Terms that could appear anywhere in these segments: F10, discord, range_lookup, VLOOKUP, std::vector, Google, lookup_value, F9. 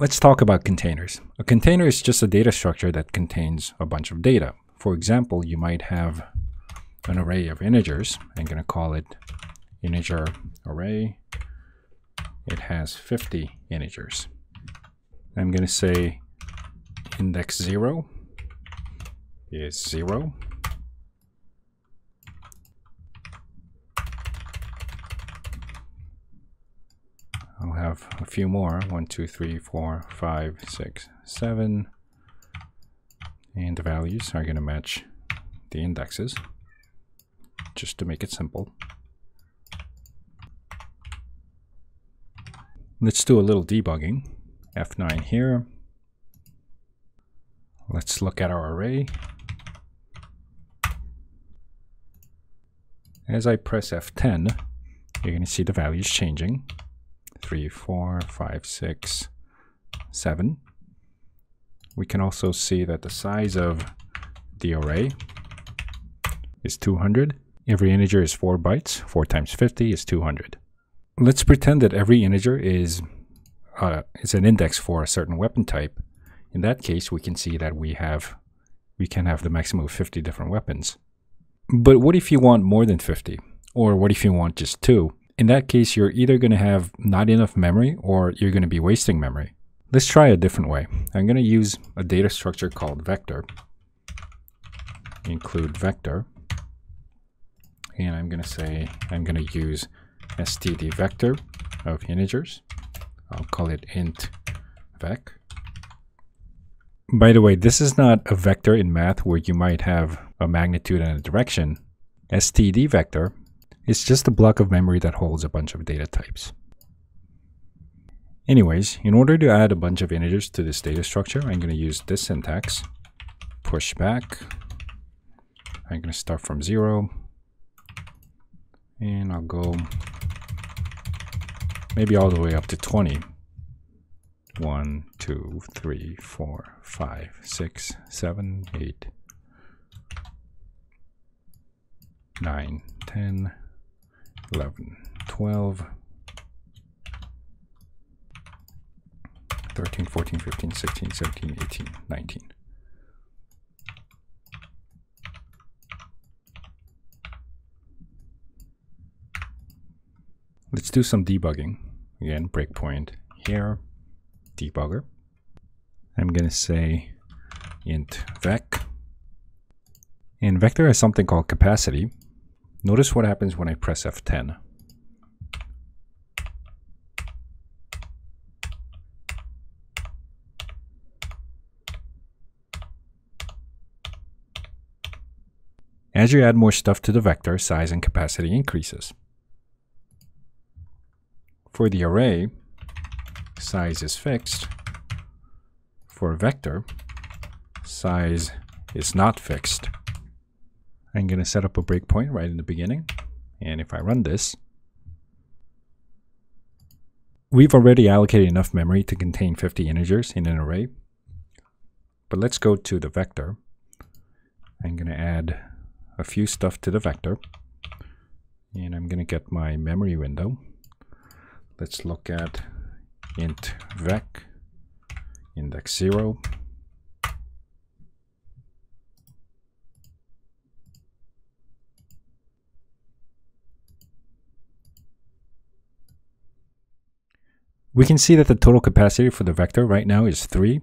Let's talk about containers. A container is just a data structure that contains a bunch of data. For example, you might have an array of integers. I'm going to call it integer array. It has 50 integers. I'm going to say index 0 is 0. I'll have a few more, 1, 2, 3, 4, 5, 6, 7. And the values are going to match the indexes, just to make it simple. Let's do a little debugging. F9 here. Let's look at our array. As I press F10, you're going to see the values changing. 3, 4, 5, 6, 7. We can also see that the size of the array is 200. Every integer is 4 bytes. 4 times 50 is 200. Let's pretend that every integer is an index for a certain weapon type. In that case, we can see that we can have the maximum of 50 different weapons. But what if you want more than 50? Or what if you want just 2? In that case, you're either going to have not enough memory or you're going to be wasting memory. Let's try a different way. I'm going to use a data structure called vector. Include vector. And I'm going to say I'm going to use std vector of integers. I'll call it int vec. By the way, this is not a vector in math where you might have a magnitude and a direction. Std vector is just a block of memory that holds a bunch of data types. Anyways, in order to add a bunch of integers to this data structure, I'm going to use this syntax. Push back. I'm going to start from 0. And I'll go maybe all the way up to 20. 1, 2, 3, 4, 5, 6, 7, 8, 9, 10, 11, 12, 13, 14, 15, 16, 17, 18, 19. Let's do some debugging. Again, breakpoint here, debugger. I'm going to say int vec. And vector has something called capacity. Notice what happens when I press F10. As you add more stuff to the vector, size and capacity increases. For the array, size is fixed. For a vector, size is not fixed. I'm going to set up a breakpoint right in the beginning. And if I run this, we've already allocated enough memory to contain 50 integers in an array. But let's go to the vector. I'm going to add a few stuff to the vector. And I'm going to get my memory window. Let's look at int vec, index 0. We can see that the total capacity for the vector right now is 3.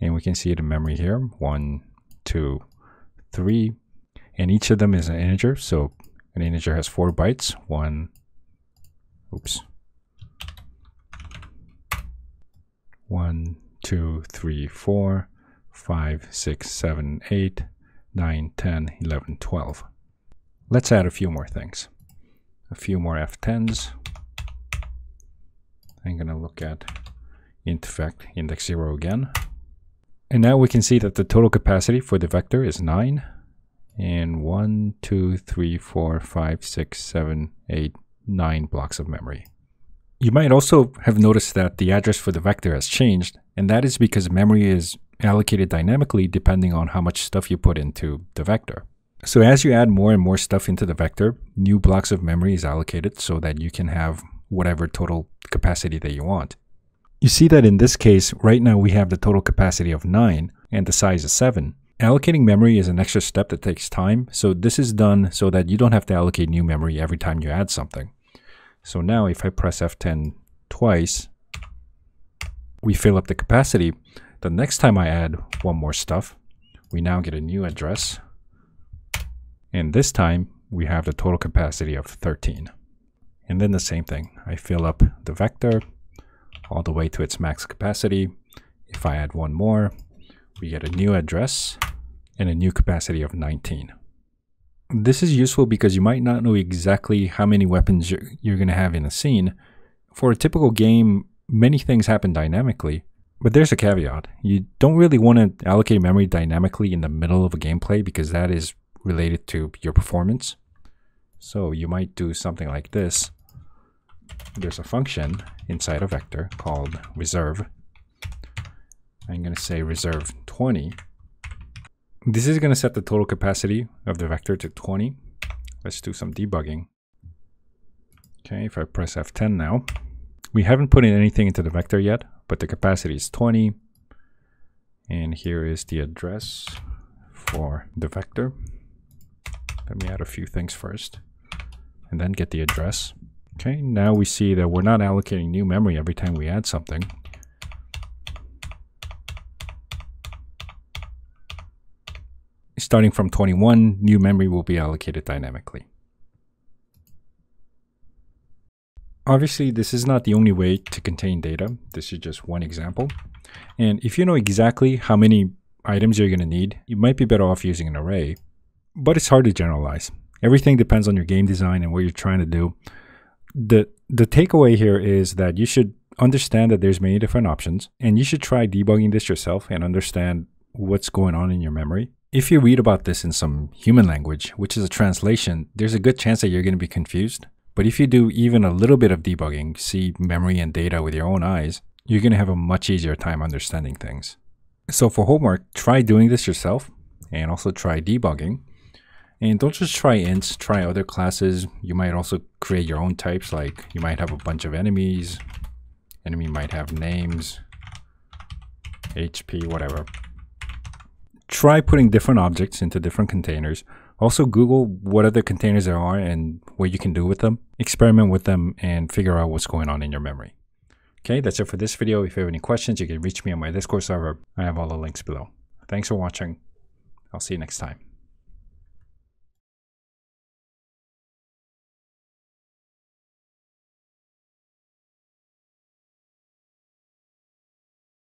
And we can see it in memory here, 1, 2, 3. And each of them is an integer. So an integer has 4 bytes, 1, 2, 3, 4, 5, 6, 7, 8, 9, 10, 11, 12. Let's add a few more things. A few more F10s. I'm going to look at int vec index 0 again. And now we can see that the total capacity for the vector is 9. And 1, 2, 3, 4, 5, 6, 7, 8, 9 blocks of memory. You might also have noticed that the address for the vector has changed, and that is because memory is allocated dynamically depending on how much stuff you put into the vector. So as you add more and more stuff into the vector, new blocks of memory is allocated so that you can have whatever total capacity that you want. You see that in this case, right now we have the total capacity of 9 and the size is 7. Allocating memory is an extra step that takes time, so this is done so that you don't have to allocate new memory every time you add something. So now if I press F10 twice, we fill up the capacity. The next time I add one more stuff, we now get a new address. And this time we have the total capacity of 13. And then the same thing. I fill up the vector all the way to its max capacity. If I add one more, we get a new address and a new capacity of 19. This is useful because you might not know exactly how many weapons you're going to have in a scene. For a typical game, many things happen dynamically, but there's a caveat. You don't really want to allocate memory dynamically in the middle of a gameplay because that is related to your performance. So you might do something like this. There's a function inside a vector called reserve. I'm going to say reserve 20. This is going to set the total capacity of the vector to 20. Let's do some debugging. Okay, if I press F10 now, we haven't put in anything into the vector yet, but the capacity is 20. And here is the address for the vector. Let me add a few things first and then get the address. Okay, now we see that we're not allocating new memory every time we add something. Starting from 21, new memory will be allocated dynamically. Obviously, this is not the only way to contain data. This is just one example. And if you know exactly how many items you're going to need, you might be better off using an array, but it's hard to generalize. Everything depends on your game design and what you're trying to do. The takeaway here is that you should understand that there's many different options, and you should try debugging this yourself and understand what's going on in your memory. If you read about this in some human language, which is a translation, there's a good chance that you're going to be confused. But if you do even a little bit of debugging, see memory and data with your own eyes, you're going to have a much easier time understanding things. So for homework, try doing this yourself and also try debugging. And don't just try ints, try other classes. You might also create your own types, like you might have a bunch of enemies. Enemy might have names, HP, whatever. Try putting different objects into different containers. Also Google what other containers there are and what you can do with them. Experiment with them and figure out what's going on in your memory. Okay, that's it for this video. If you have any questions, you can reach me on my Discord server. I have all the links below. Thanks for watching. I'll see you next time.